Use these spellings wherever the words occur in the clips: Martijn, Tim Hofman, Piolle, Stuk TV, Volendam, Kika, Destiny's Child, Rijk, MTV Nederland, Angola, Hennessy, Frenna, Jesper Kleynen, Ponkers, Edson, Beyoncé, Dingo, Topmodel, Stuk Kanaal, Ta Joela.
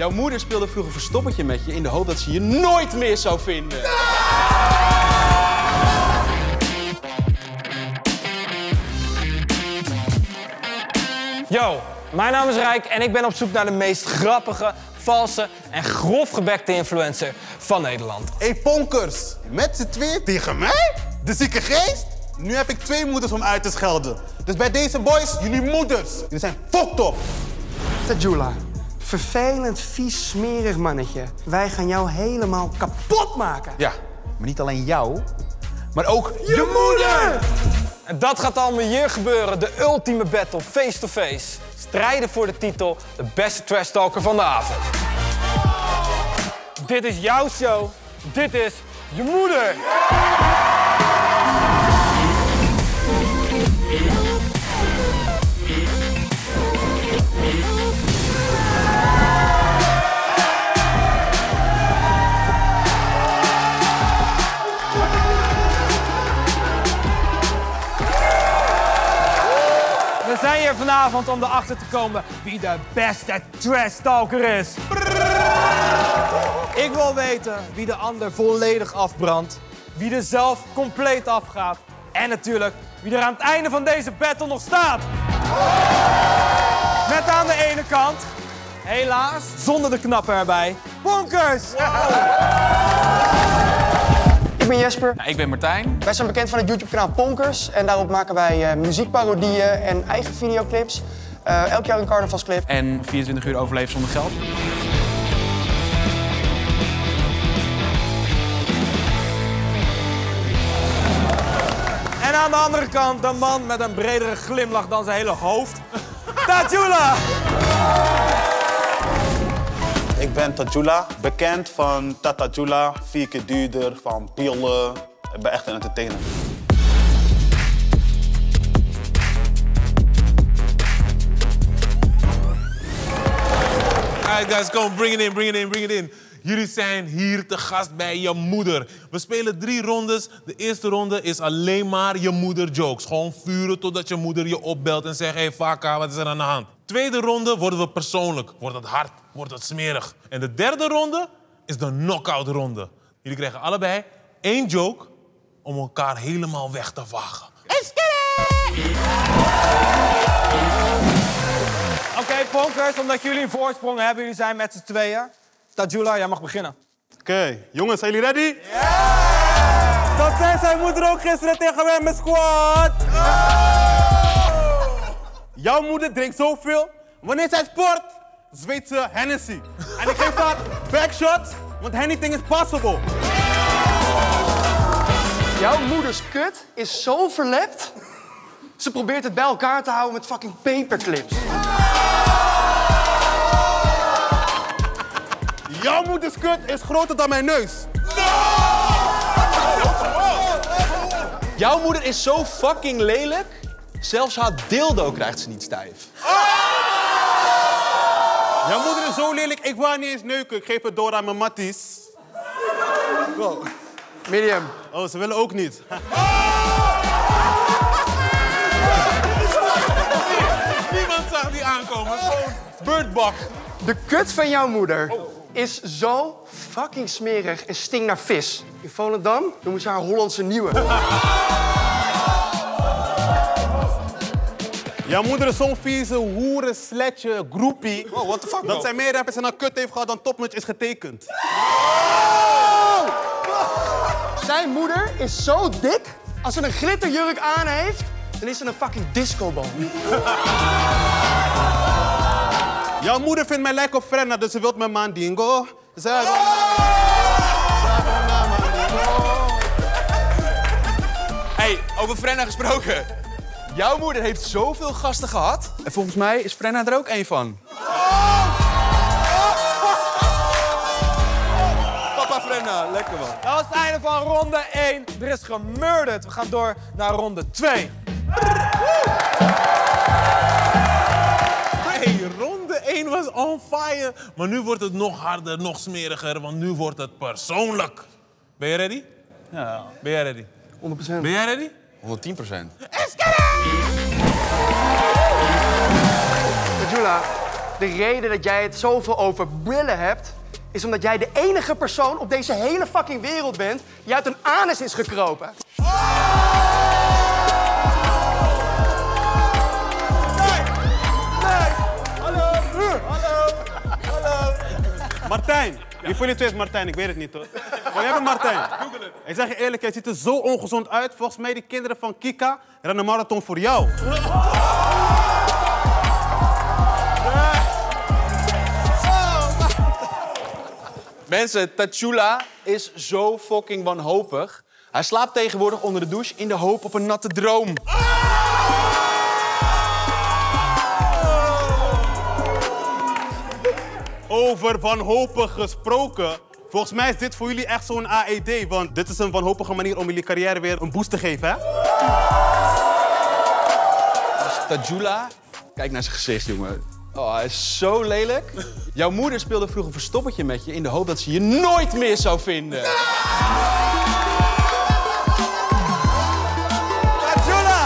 Jouw moeder speelde vroeger verstoppertje met je in de hoop dat ze je nooit meer zou vinden. Yo, mijn naam is Rijk en ik ben op zoek naar de meest grappige, valse en grofgebekte influencer van Nederland. Hey Ponkers, met z'n tweeën tegen mij? De zieke geest? Nu heb ik twee moeders om uit te schelden. Dus bij deze boys, jullie moeders. Jullie zijn fucked op. Ta Joela, vervelend, vies, smerig mannetje. Wij gaan jou helemaal kapot maken. Ja, maar niet alleen jou, maar ook je moeder! En dat gaat allemaal hier gebeuren. De ultieme battle, face-to-face. Strijden voor de titel, de beste trash talker van de avond. Dit is jouw show. Dit is je moeder. We zijn hier vanavond om erachter te komen wie de beste trash talker is. Ik wil weten wie de ander volledig afbrandt, wie er zelf compleet afgaat en natuurlijk wie er aan het einde van deze battle nog staat. Met aan de ene kant, helaas, zonder de knappen erbij, Ponkers! Ik ben Jesper. Nou, ik ben Martijn. Wij zijn bekend van het YouTube-kanaal Ponkers. En daarop maken wij muziekparodieën en eigen videoclips. Elk jaar een carnavalsclip. En 24 uur overleven zonder geld. En aan de andere kant de man met een bredere glimlach dan zijn hele hoofd. Ta Joela! Ik ben Ta Joela, bekend van Ta Joela, 4 keer duurder, van Piolle. Ik ben echt een entertainer. Alright guys, kom, bring it in. Jullie zijn hier te gast bij je moeder. We spelen 3 rondes. De eerste ronde is alleen maar je moeder jokes. Gewoon vuren totdat je moeder je opbelt en zegt: hey Vaka, wat is er aan de hand? Tweede ronde worden we persoonlijk. Wordt het hard, wordt het smerig. En de derde ronde is de knock-out ronde. Jullie krijgen allebei 1 joke om elkaar helemaal weg te vagen. Oké, Ponkers, omdat jullie een voorsprong hebben, jullie zijn met z'n tweeën. Ta Joela, jij mag beginnen. Oké, jongens, zijn jullie ready? Ja! Dat zei zijn moeder ook gisteren tegen mij, mijn squad. Jouw moeder drinkt zoveel, wanneer zij sport, zweet ze Hennessy. En ik geef haar backshots, want anything is possible. Jouw moeders kut is zo verlept, ze probeert het bij elkaar te houden met fucking paperclips. Jouw moeders kut is groter dan mijn neus. Jouw moeder is zo fucking lelijk. Zelfs haar dildo krijgt ze niet stijf. Jouw moeder is zo lelijk, ik wou niet eens neuken. Ik geef het door aan mijn matties. Wow. Medium. Oh, ze willen ook niet. Niemand zag die aankomen. Gewoon birdbak. De kut van jouw moeder is zo fucking smerig en stinkt naar vis. In Volendam noemen ze haar Hollandse Nieuwe. Jouw moeder is zo'n vieze hoeren, sletje, groepie. Oh, what the fuck, dat zij meer rappers en haar kut heeft gehad dan Topmodel is getekend. Oh! Zijn moeder is zo dik. Als ze een glitterjurk aan heeft, dan is ze een fucking discobal. Jouw moeder vindt mij lijk op Frenna, dus ze wilt mijn man Dingo. Zij... Hey, over Frenna gesproken. Jouw moeder heeft zoveel gasten gehad. En volgens mij is Frenna er ook één van. Papa Frenna, lekker man. Dat was het einde van ronde 1. Er is gemurderd. We gaan door naar ronde 2. Hey, ronde 1 was on fire. Maar nu wordt het nog harder, nog smeriger. Want nu wordt het persoonlijk. Ben je ready? Ja. Ben jij ready? 100%. Ben jij ready? 110%. Ta Joela, De reden dat jij het zoveel over brillen hebt, is omdat jij de enige persoon op deze hele fucking wereld bent die uit een anus is gekropen. Martijn. Wie van jullie twee is Martijn? Ik weet het niet, hoor. Maar jij bent Martijn. Google het. Ik zeg je eerlijk, jij ziet er zo ongezond uit. Volgens mij die kinderen van Kika rennen een marathon voor jou. Oh. Mensen, Ta Joela is zo fucking wanhopig. Hij slaapt tegenwoordig onder de douche in de hoop op een natte droom. Over wanhopig gesproken. Volgens mij is dit voor jullie echt zo'n AED. Want dit is een wanhopige manier om jullie carrière weer een boost te geven, hè? Ta Joela, kijk naar zijn gezicht, jongen. Oh, hij is zo lelijk. Jouw moeder speelde vroeger verstoppertje met je in de hoop dat ze je nooit meer zou vinden. Ta Joela!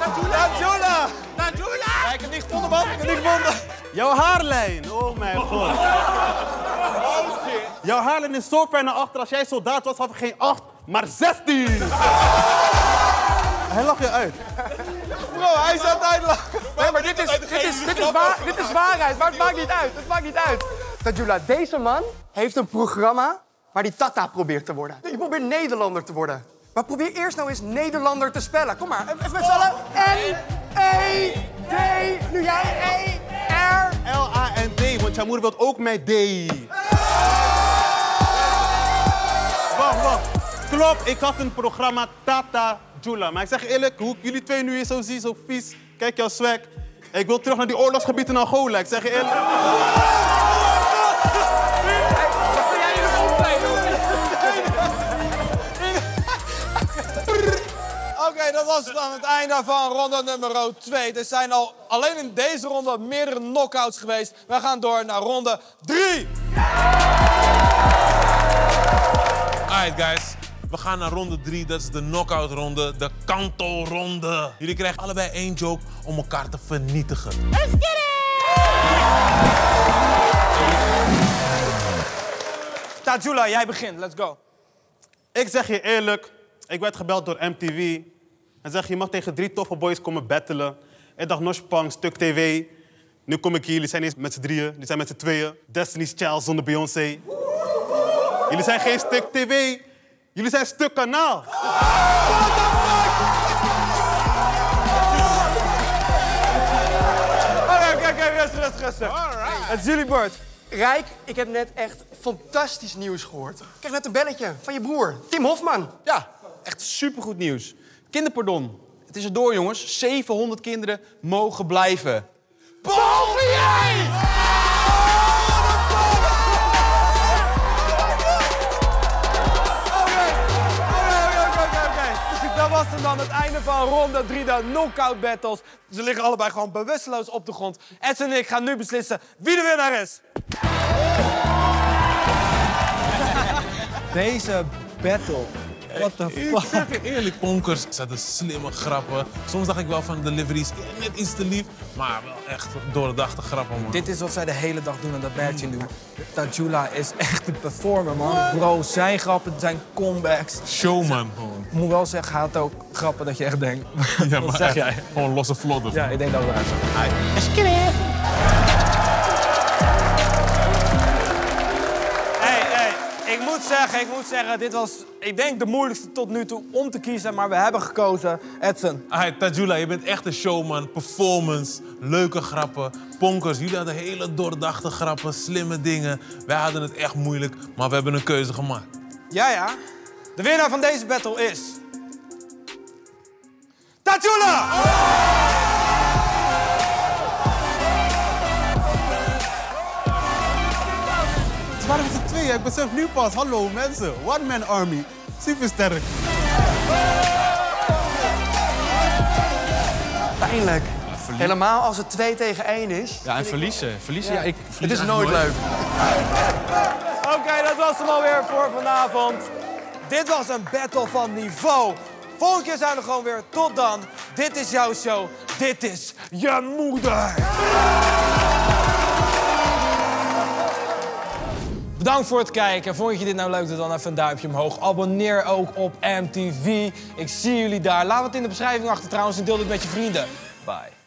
Ta Joela! Ta Joela! Ja, ik heb niet gevonden, man. Ik heb niet gevonden. Jouw haarlijn, oh mijn god. Jouw haarlijn is zo ver naar achter. Als jij soldaat was, had ik geen 8, maar 16. Hij lacht je uit. Bro, hij zat uitlachen. Nee, maar dit is waarheid, maar het maakt niet uit. Het maakt niet uit. Ta Joela, deze man heeft een programma waar die Tata probeert te worden. Je probeert Nederlander te worden. Maar probeer eerst nou eens Nederlander te spellen. Kom maar, even met z'n allen. N-E-D. Nu jij E. L-A-N-D, want jouw moeder wilt ook met D. Wacht. Klopt, ik had een programma Ta Joela. Maar ik zeg eerlijk, hoe ik jullie twee nu hier zo zie, zo vies. Kijk jouw swag. Ik wil terug naar die oorlogsgebieden in Angola. Ik zeg je eerlijk. Wat ben jij hier opleiden? Oké, dat was het aan het einde van ronde nummer 2. Er zijn alleen in deze ronde meerdere knockouts geweest. We gaan door naar ronde 3. Alright, guys. We gaan naar ronde 3. Dat is de knockout ronde, de kantelronde. Jullie krijgen allebei 1 joke om elkaar te vernietigen. Let's get it! Ta Joela, jij begint. Let's go. Ik zeg je eerlijk, ik werd gebeld door MTV. En zeg, je mag tegen 3 toffe boys komen battelen. Ik dacht, nospang, Stuk TV. Nu kom ik hier, jullie zijn niet met z'n 3'en, jullie zijn met z'n 2'en. Destiny's Child zonder Beyoncé. Jullie zijn geen Stuk TV, jullie zijn Stuk Kanaal. Oké, rustig. Het is jullie beurt. Rijk, ik heb net echt fantastisch nieuws gehoord. Ik kreeg net een belletje van je broer, Tim Hofman. Ja, echt supergoed nieuws. Kinderpardon. Het is erdoor, jongens. 700 kinderen mogen blijven. Boven jij! Oké. Dus dat was het dan, het einde van ronde 3, de knockout battles. Ze liggen allebei gewoon bewusteloos op de grond. Edson en ik gaan nu beslissen wie de winnaar is. Deze battle... What the fuck? Ik zeg je eerlijk, Ponkers zaten slimme grappen. Soms dacht ik wel van deliveries net iets te lief, maar wel echt doordachte grappen, man. Dit is wat zij de hele dag doen en dat blijft je doen. Ta Joela is echt een performer, man. Bro, zijn grappen zijn comebacks. Showman, gewoon. Ik moet wel zeggen, hij had ook grappen dat je echt denkt. Ja, maar zeg jij? Gewoon losse vlodder. Ja, ik denk dat we eruit zijn. Ik moet zeggen, dit was, ik denk, de moeilijkste tot nu toe om te kiezen, maar we hebben gekozen. Edson. Hey, Ta Joela, je bent echt een showman. Performance, leuke grappen. Ponkers, jullie hadden hele doordachte grappen, slimme dingen. Wij hadden het echt moeilijk, maar we hebben een keuze gemaakt. Ja. De winnaar van deze battle is... Ta Joela! Oh! Waarom is het 2? Ik besef nu pas. Hallo mensen, one man army. Super sterk. Pijnlijk. Ja, helemaal als het 2 tegen 1 is. Ja, en verliezen. Ja. Ja, het is nooit leuk. Oké, dat was hem alweer voor vanavond. Dit was een battle van niveau. Volgende keer zijn we gewoon weer. Tot dan. Dit is jouw show. Dit is je moeder. Bedankt voor het kijken. Vond je dit nou leuk? Doe dan even een duimpje omhoog. Abonneer ook op MTV. Ik zie jullie daar. Laat het in de beschrijving achter trouwens en deel dit met je vrienden. Bye.